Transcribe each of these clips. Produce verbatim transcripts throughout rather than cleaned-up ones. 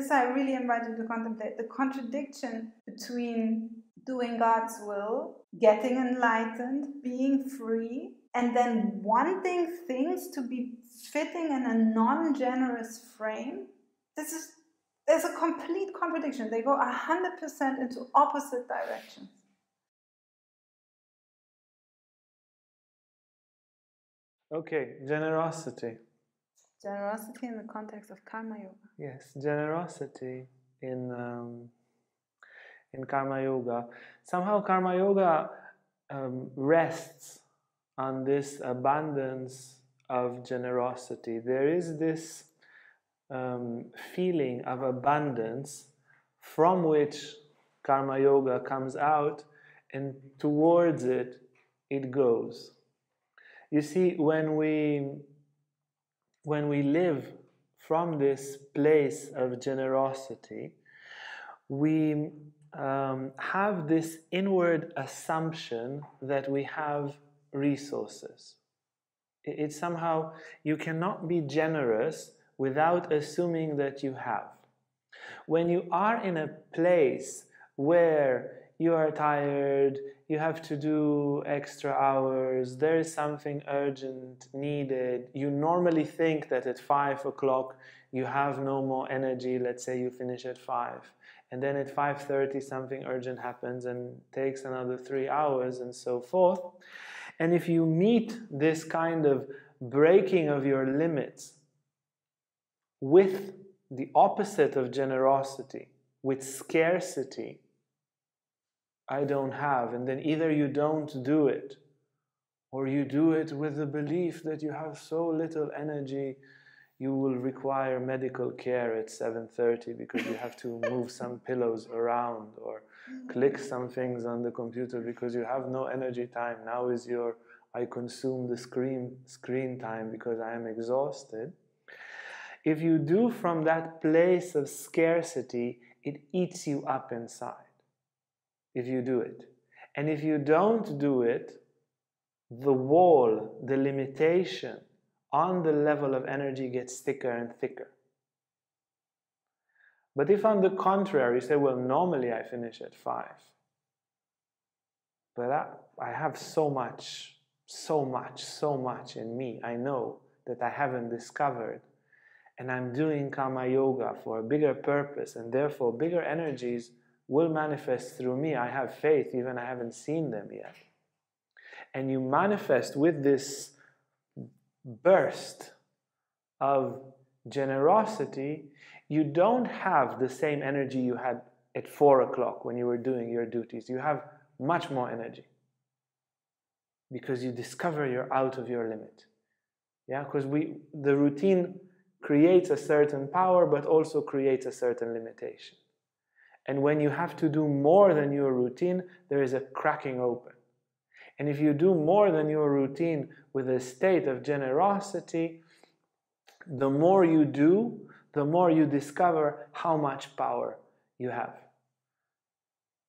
This I really invite you to contemplate, the contradiction between doing God's will, getting enlightened, being free, and then wanting things to be fitting in a non-generous frame. This is, there's a complete contradiction. They go one hundred percent into opposite directions. Okay, generosity. Generosity in the context of karma yoga. Yes, generosity in um, in karma yoga. Somehow karma yoga um, rests on this abundance of generosity. There is this um, feeling of abundance from which karma yoga comes out, and towards it, it goes. You see, when we, when we live from this place of generosity, we um, have this inward assumption that we have resources. It's somehow, you cannot be generous without assuming that you have. When you are in a place where you are tired, you have to do extra hours, there is something urgent needed, you normally think that at five o'clock you have no more energy, let's say you finish at five, and then at five thirty something urgent happens and takes another three hours and so forth. And if you meet this kind of breaking of your limits with the opposite of generosity, with scarcity, I don't have, and then either you don't do it, or you do it with the belief that you have so little energy, you will require medical care at seven thirty because you have to move some pillows around or click some things on the computer because you have no energy time. Now is your, I consume the screen, screen time because I am exhausted. If you do from that place of scarcity, it eats you up inside. If you do it. And if you don't do it, the wall, the limitation on the level of energy gets thicker and thicker. But if on the contrary, you say, well, normally I finish at five, but I, I have so much, so much, so much in me, I know that I haven't discovered, and I'm doing karma yoga for a bigger purpose, and therefore bigger energies will manifest through me. I have faith, even I haven't seen them yet. And you manifest with this burst of generosity, you don't have the same energy you had at four o'clock when you were doing your duties. You have much more energy because you discover you're out of your limit. Yeah, because we, the routine creates a certain power, but also creates a certain limitation. And when you have to do more than your routine, there is a cracking open. And if you do more than your routine with a state of generosity, the more you do, the more you discover how much power you have.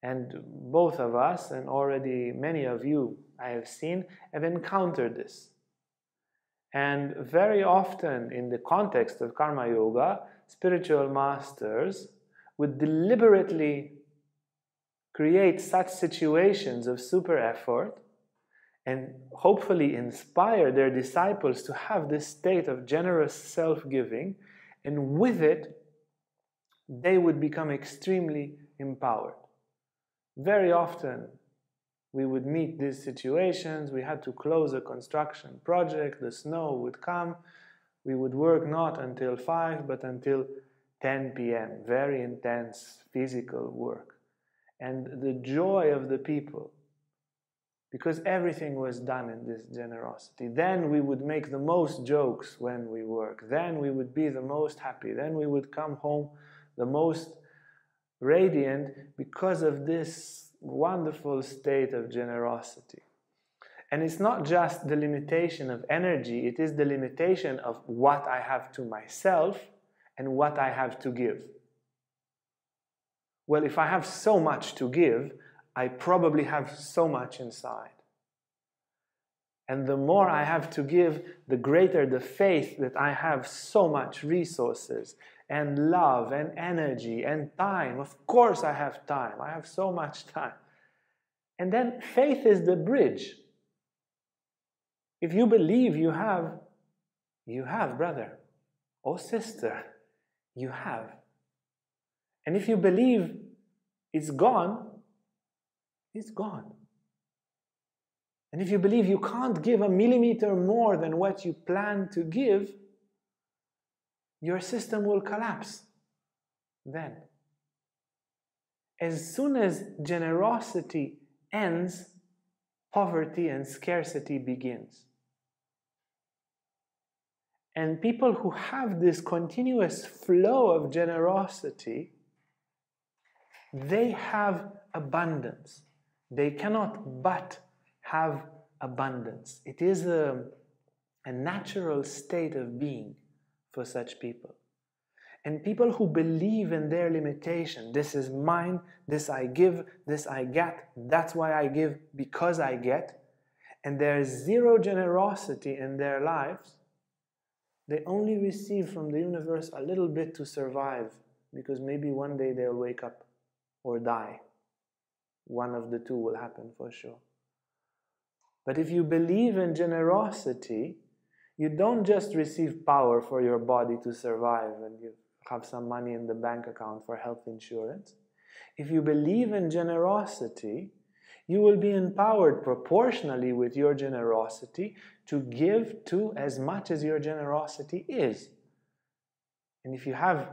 And both of us, and already many of you I have seen, have encountered this. And very often in the context of karma yoga, spiritual masters would deliberately create such situations of super effort and hopefully inspire their disciples to have this state of generous self-giving, and with it, they would become extremely empowered. Very often, we would meet these situations, we had to close a construction project, the snow would come, we would work not until five, but until ten P M, very intense physical work. And the joy of the people, because everything was done in this generosity. Then we would make the most jokes when we work. Then we would be the most happy. Then we would come home the most radiant because of this wonderful state of generosity. And it's not just the limitation of energy, it is the limitation of what I have to myself and what I have to give. Well, if I have so much to give, I probably have so much inside. And the more I have to give, the greater the faith that I have so much resources, and love and energy and time. Of course I have time. I have so much time. And then faith is the bridge. If you believe you have, you have, brother or sister, you have. And if you believe it's gone, it's gone. And if you believe you can't give a millimeter more than what you plan to give, your system will collapse then. As soon as generosity ends, poverty and scarcity begins. And people who have this continuous flow of generosity, they have abundance. They cannot but have abundance. It is a, a natural state of being for such people. And people who believe in their limitation, this is mine, this I give, this I get, that's why I give, because I get, and there is zero generosity in their lives, they only receive from the universe a little bit to survive, because maybe one day they'll wake up or die. One of the two will happen for sure. But if you believe in generosity, you don't just receive power for your body to survive and you have some money in the bank account for health insurance. If you believe in generosity, you will be empowered proportionally with your generosity to give to as much as your generosity is. And if you have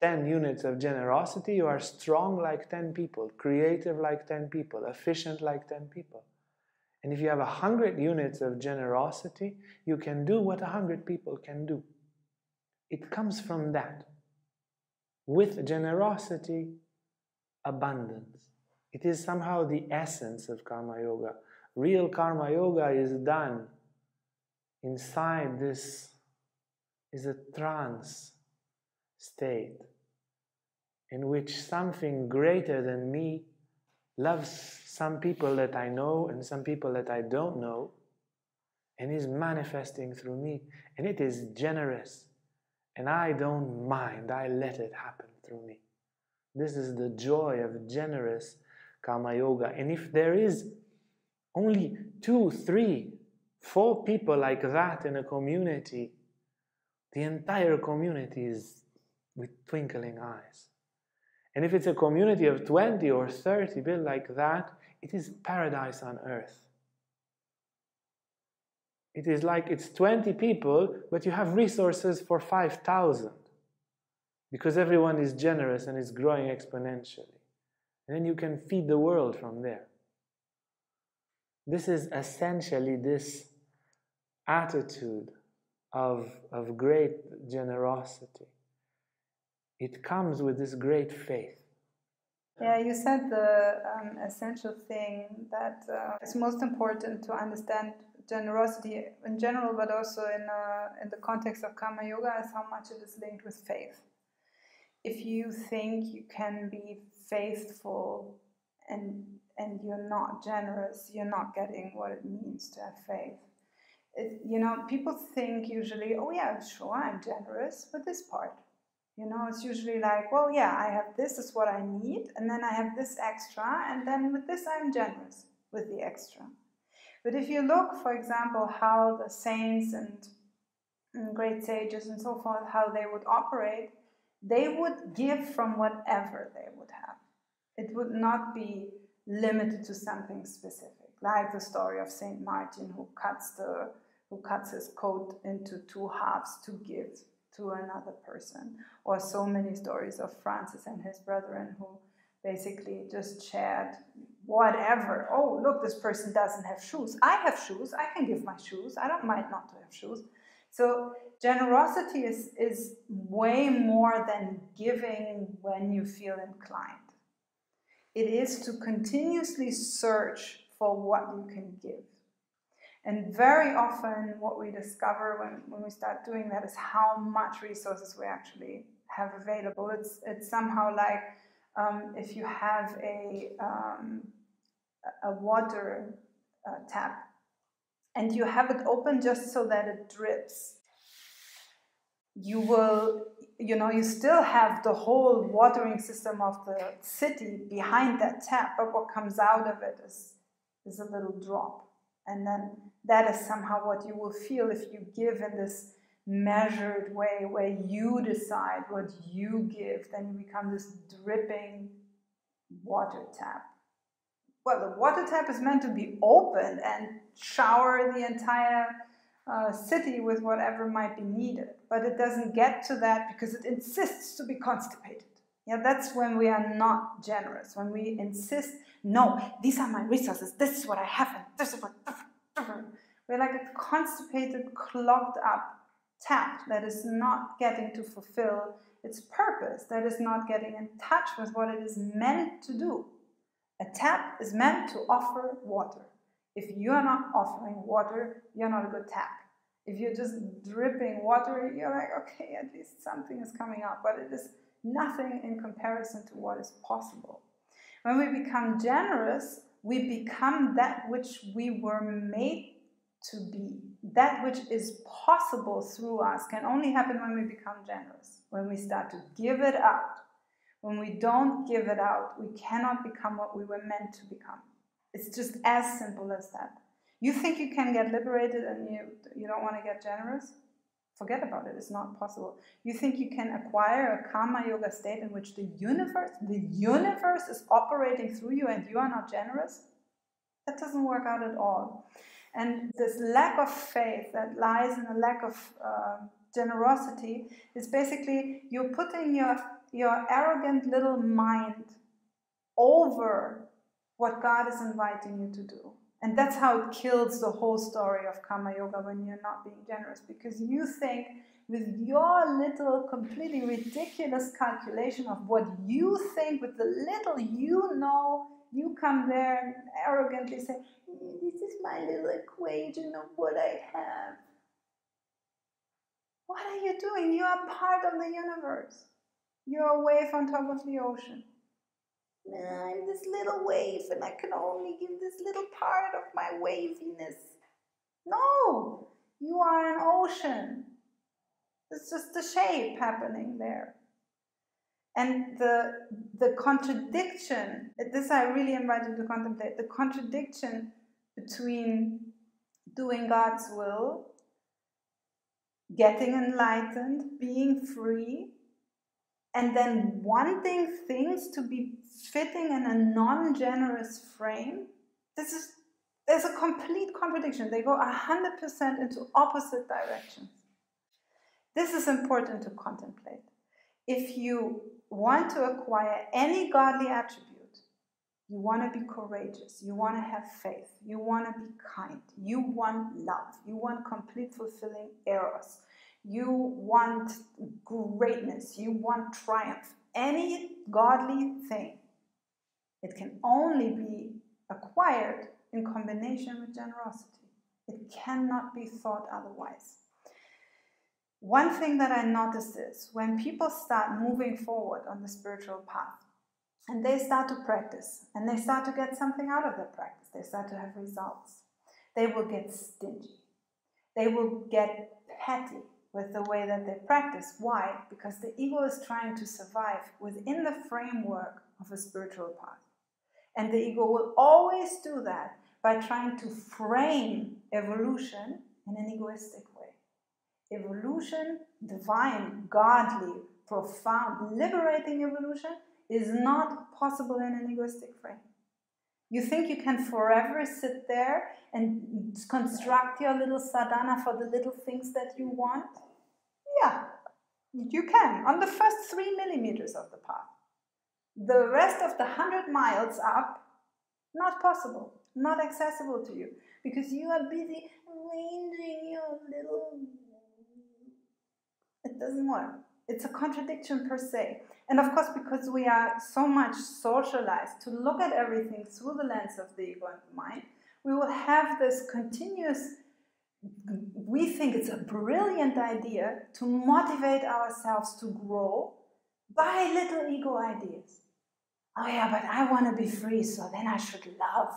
ten units of generosity, you are strong like ten people, creative like ten people, efficient like ten people. And if you have one hundred units of generosity, you can do what one hundred people can do. It comes from that. With generosity, abundance. It is somehow the essence of Karma Yoga. Real Karma Yoga is done inside this, is a trance state in which something greater than me loves some people that I know and some people that I don't know, and is manifesting through me. And it is generous. And I don't mind. I let it happen through me. This is the joy of generous Karma Yoga. And if there is only two, three, four people like that in a community, the entire community is with twinkling eyes. And if it's a community of twenty or thirty built like that, it is paradise on earth. It is like it's twenty people, but you have resources for five thousand. Because everyone is generous and is growing exponentially. And then you can feed the world from there. This is essentially this attitude of, of great generosity. It comes with this great faith. Yeah, you said the um, essential thing that uh, it's most important to understand generosity in general, but also in, uh, in the context of Karma Yoga, is how much it is linked with faith. If you think you can be faithful and, and you're not generous, you're not getting what it means to have faith. It, you know, people think usually, oh yeah, sure, I'm generous with this part. You know, it's usually like, well, yeah, I have this, is what I need, and then I have this extra, and then with this I'm generous with the extra. But if you look, for example, how the saints and, and great sages and so forth, how they would operate, they would give from whatever they would have. It would not be limited to something specific, like the story of Saint Martin, who cuts, the, who cuts his coat into two halves to give to another person, or so many stories of Francis and his brethren who basically just shared whatever. Oh, look, this person doesn't have shoes. I have shoes. I can give my shoes. I don't mind not to have shoes. So generosity is, is way more than giving when you feel inclined. It is to continuously search for what you can give. And very often what we discover when, when we start doing that is how much resources we actually have available. It's, it's somehow like um, if you have a, um, a water uh, tap and you have it open just so that it drips, you will you know, you still have the whole watering system of the city behind that tap, but what comes out of it is, is a little drop. And then that is somehow what you will feel if you give in this measured way where you decide what you give, then you become this dripping water tap. Well, the water tap is meant to be open and shower the entire uh, city with whatever might be needed, but it doesn't get to that because it insists to be constipated. Yeah, that's when we are not generous, when we insist, no, these are my resources, this is what I have, and this is what... We're like a constipated, clogged up tap that is not getting to fulfill its purpose, that is not getting in touch with what it is meant to do. A tap is meant to offer water. If you are not offering water, you're not a good tap. If you're just dripping water, you're like, okay, at least something is coming up, but it is nothing in comparison to what is possible. When we become generous, we become that which we were made to be. That which is possible through us can only happen when we become generous, when we start to give it out. When we don't give it out, we cannot become what we were meant to become. It's just as simple as that. You think you can get liberated and you, you don't want to get generous? Forget about it, it's not possible. You think you can acquire a karma yoga state in which the universe, the universe is operating through you and you are not generous? That doesn't work out at all. And this lack of faith that lies in a lack of uh, generosity is basically you're putting your, your arrogant little mind over what God is inviting you to do. And that's how it kills the whole story of Karma Yoga when you're not being generous, because you think with your little completely ridiculous calculation of what you think, with the little you know, you come there and arrogantly say, this is my little equation of what I have. What are you doing? You are part of the universe. You're a wave on top of the ocean. I'm this little wave and I can only give this little part of my waviness. No, you are an ocean. It's just the shape happening there. And the, the contradiction, this I really invite you to contemplate, the contradiction between doing God's will, getting enlightened, being free, and then wanting things to be fitting in a non-generous frame. This is, there's a complete contradiction. They go one hundred percent into opposite directions. This is important to contemplate. If you want to acquire any godly attribute, you want to be courageous, you want to have faith, you want to be kind, you want love, you want complete fulfilling eros, you want greatness, you want triumph, any godly thing, it can only be acquired in combination with generosity. It cannot be thought otherwise. One thing that I noticed is when people start moving forward on the spiritual path and they start to practice and they start to get something out of their practice, they start to have results, they will get stingy. They will get petty with the way that they practice. Why? Because the ego is trying to survive within the framework of a spiritual path. And the ego will always do that by trying to frame evolution in an egoistic way. Evolution, divine, godly, profound, liberating evolution is not possible in an egoistic frame. You think you can forever sit there and construct your little sadhana for the little things that you want? Yeah, you can, on the first three millimeters of the path. The rest of the hundred miles up, not possible, not accessible to you, because you are busy arranging your little... It doesn't work. It's a contradiction per se. And of course, because we are so much socialized to look at everything through the lens of the ego and the mind, we will have this continuous, we think it's a brilliant idea to motivate ourselves to grow by little ego ideas. Oh yeah, but I want to be free, so then I should love.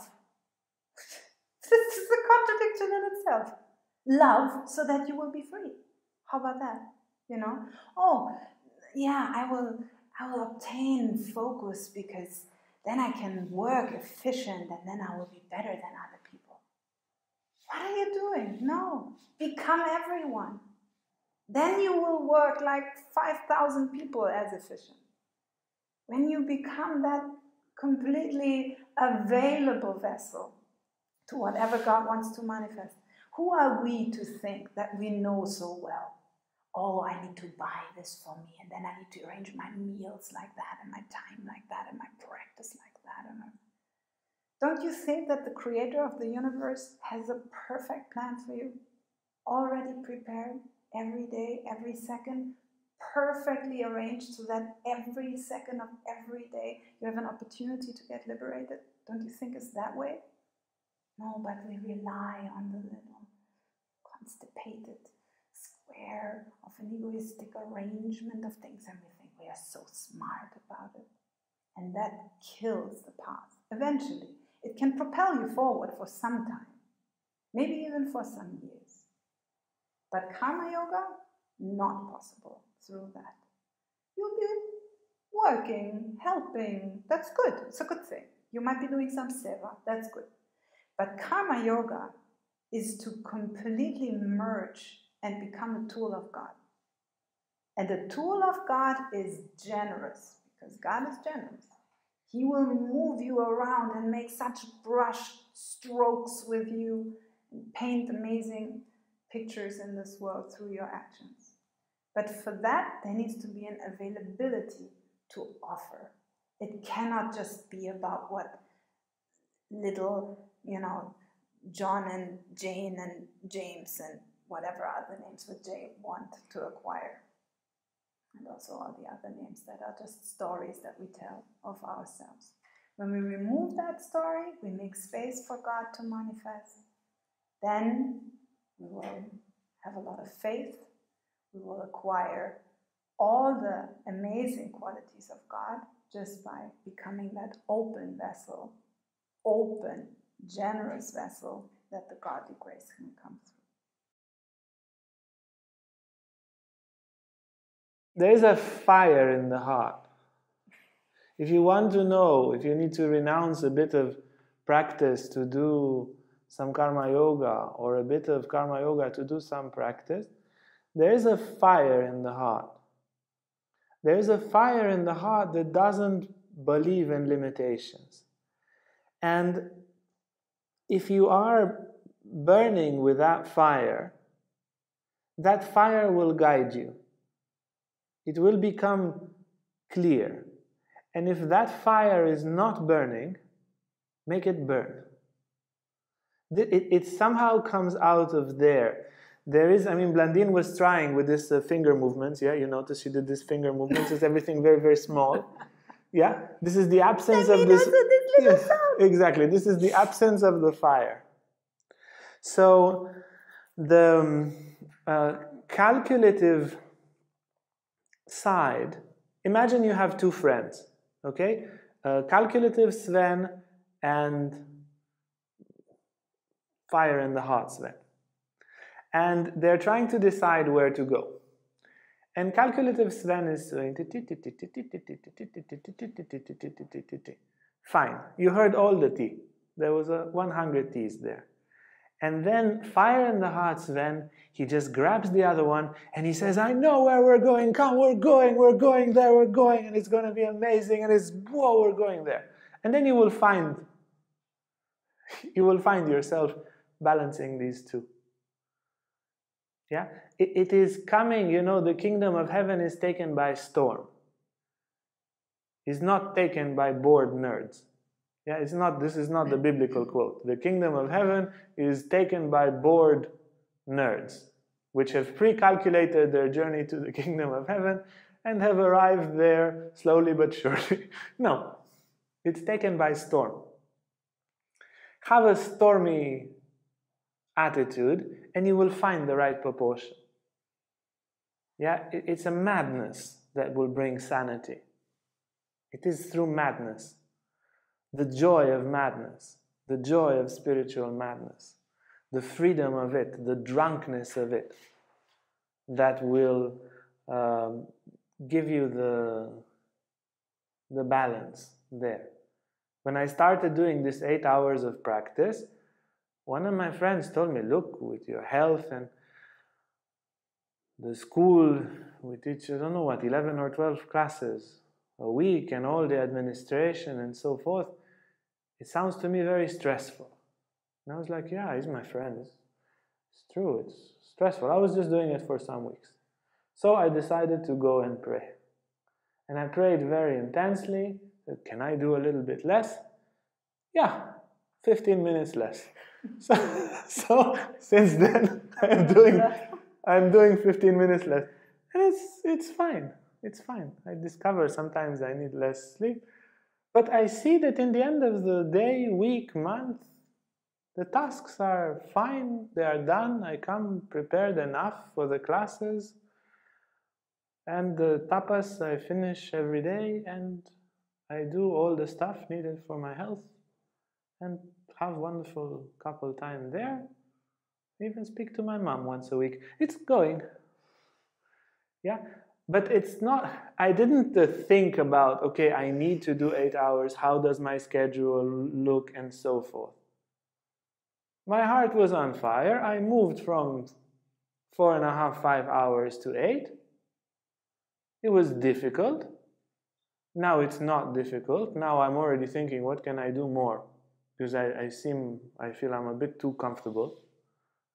This is a contradiction in itself. Love so that you will be free. How about that? You know, oh, yeah, I will, I will obtain focus, because then I can work efficient, and then I will be better than other people. What are you doing? No, become everyone. Then you will work like five thousand people as efficient. When you become that completely available vessel to whatever God wants to manifest. Who are we to think that we know so well? Oh, I need to buy this for me, and then I need to arrange my meals like that, and my time like that, and my practice like that. And don't you think that the creator of the universe has a perfect plan for you? Already prepared, every day, every second, perfectly arranged so that every second of every day you have an opportunity to get liberated? Don't you think it's that way? No, but we rely on the little constipated square of an egoistic arrangement of things, and we think we are so smart about it. And that kills the path. Eventually, it can propel you forward for some time, maybe even for some years. But karma yoga, not possible through that. You'll be working, helping, that's good, it's a good thing. You might be doing some seva, that's good. But karma yoga is to completely merge and become a tool of God. And the tool of God is generous, because God is generous. He will move you around and make such brush strokes with you, and paint amazing pictures in this world through your actions. But for that, there needs to be an availability to offer. It cannot just be about what little, you know, John and Jane and James and whatever other names would they want to acquire. And also all the other names that are just stories that we tell of ourselves. When we remove that story, we make space for God to manifest. Then we will have a lot of faith. We will acquire all the amazing qualities of God just by becoming that open vessel, open, generous vessel that the godly grace can come through. There is a fire in the heart. If you want to know, if you need to renounce a bit of practice to do some karma yoga, or a bit of karma yoga to do some practice, there is a fire in the heart. There is a fire in the heart that doesn't believe in limitations. And if you are burning with that fire, that fire will guide you. It will become clear. And if that fire is not burning, make it burn. It, it somehow comes out of there. There is, I mean, Blandine was trying with this uh, finger movements. Yeah, you notice she did this finger movements. It's everything very, very small. Yeah, this is the absence of this. Yes, exactly. This is the absence of the fire. So the uh, calculative side, imagine you have two friends, okay? Uh, calculative Sven and fire in the heart Sven. And they're trying to decide where to go. And calculative Sven is doing fine, you heard all the T. There was a one hundred T's there. And then fire in the heart Sven, he just grabs the other one and he says, I know where we're going, come, we're going, we're going there, we're going, and it's going to be amazing, and it's, whoa, we're going there. And then you will find, you will find yourself balancing these two. Yeah, it, it is coming, you know, the kingdom of heaven is taken by storm. It's not taken by bored nerds. Yeah, it's not, this is not the biblical quote. The kingdom of heaven is taken by bored nerds, which have pre-calculated their journey to the kingdom of heaven and have arrived there slowly but surely. No, it's taken by storm. Have a stormy attitude, and you will find the right proportion. Yeah, it's a madness that will bring sanity. It is through madness, the joy of madness, the joy of spiritual madness, the freedom of it, the drunkenness of it, that will um, give you the, the balance there. When I started doing this eight hours of practice, one of my friends told me, look, with your health and the school, we teach, I don't know what, eleven or twelve classes a week and all the administration and so forth, it sounds to me very stressful. And I was like, yeah, he's my friend. It's, it's true, it's stressful. I was just doing it for some weeks. So I decided to go and pray. And I prayed very intensely. Can I do a little bit less? Yeah, fifteen minutes less. So, so since then, I'm doing... I'm doing fifteen minutes less, and it's, it's fine, it's fine. I discover sometimes I need less sleep, but I see that in the end of the day, week, month, the tasks are fine, they are done, I come prepared enough for the classes, and the tapas I finish every day, and I do all the stuff needed for my health, and have wonderful couple time there. Even speak to my mom once a week. It's going. Yeah, but it's not, I didn't uh, think about, okay, I need to do eight hours, how does my schedule look and so forth. My heart was on fire. I moved from four and a half, five hours to eight. It was difficult. Now it's not difficult. Now I'm already thinking, what can I do more? Because I, I seem, I feel I'm a bit too comfortable.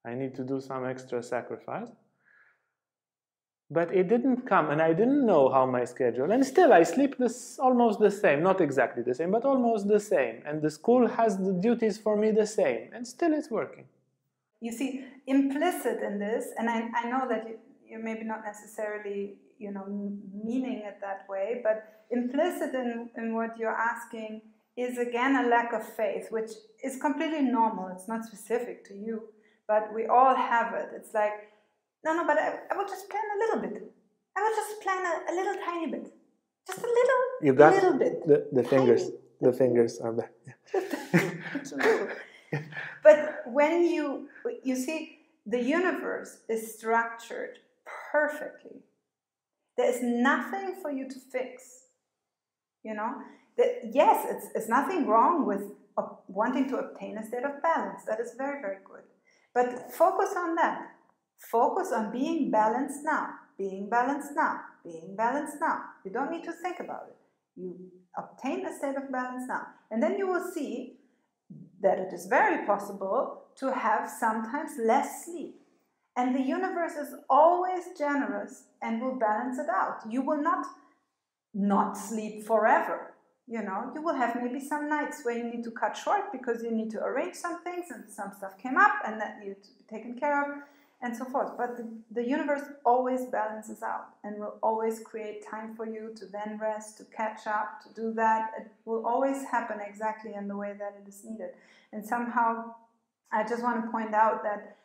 I need to do some extra sacrifice. But it didn't come, and I didn't know how my schedule, and still I sleep this almost the same, not exactly the same, but almost the same, and the school has the duties for me the same, and still it's working. You see, implicit in this, and I, I know that you, you're maybe not necessarily, you know, meaning it that way, but implicit in, in what you're asking is again a lack of faith, which is completely normal, it's not specific to you. But we all have it. It's like, no, no, but I, I will just plan a little bit. I will just plan a, a little tiny bit. Just a little, you got a little bit. The, the fingers, tiny. The fingers are back. Yeah. But when you, you see, the universe is structured perfectly. There is nothing for you to fix, you know? The, yes, it's, it's nothing wrong with wanting to obtain a state of balance. That is very, very good. But focus on that. Focus on being balanced now, being balanced now, being balanced now. You don't need to think about it. You obtain a state of balance now. And then you will see that it is very possible to have sometimes less sleep. And the universe is always generous and will balance it out. You will not not sleep forever. You know, you will have maybe some nights where you need to cut short because you need to arrange some things and some stuff came up and that you need to be taken care of and so forth. But the, the universe always balances out and will always create time for you to then rest, to catch up, to do that. It will always happen exactly in the way that it is needed. And somehow, I just want to point out that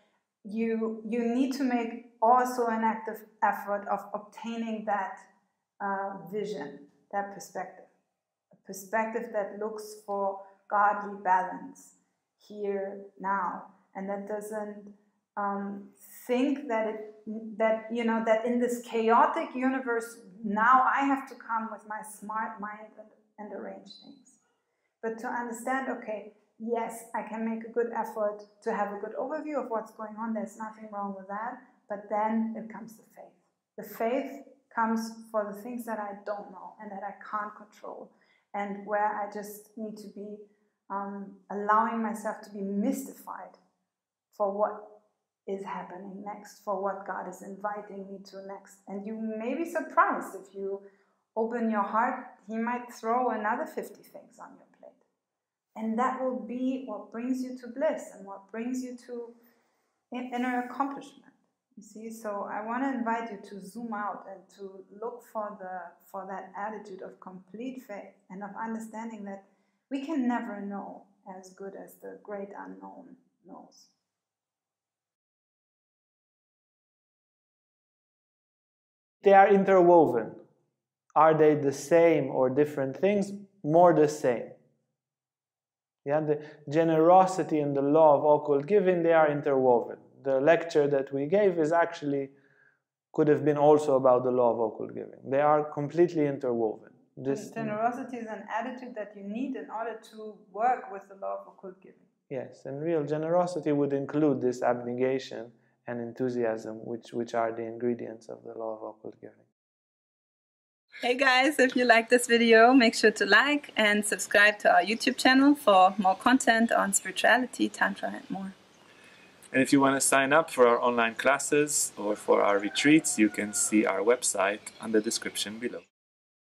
you, you need to make also an active effort of obtaining that uh, vision, that perspective. Perspective that looks for godly balance here now, and that doesn't um, think that it that you know that in this chaotic universe now I have to come with my smart mind and, and arrange things, but to understand, okay, yes, I can make a good effort to have a good overview of what's going on. There's nothing wrong with that, but then it comes the faith. The faith comes for the things that I don't know and that I can't control. And where I just need to be um, allowing myself to be mystified for what is happening next, for what God is inviting me to next. And you may be surprised if you open your heart, He might throw another fifty things on your plate. And that will be what brings you to bliss and what brings you to inner accomplishment. You see, so I want to invite you to zoom out and to look for the for that attitude of complete faith and of understanding that we can never know as good as the great unknown knows. They are interwoven. Are they the same or different things? More the same. Yeah, the generosity and the law of occult giving, they are interwoven. The lecture that we gave is actually could have been also about the law of occult giving. They are completely interwoven. This generosity is an attitude that you need in order to work with the law of occult giving. Yes, and real generosity would include this abnegation and enthusiasm, which, which are the ingredients of the law of occult giving. Hey guys, if you like this video, make sure to like and subscribe to our YouTube channel for more content on spirituality, Tantra and more. And if you want to sign up for our online classes or for our retreats, you can see our website on the description below.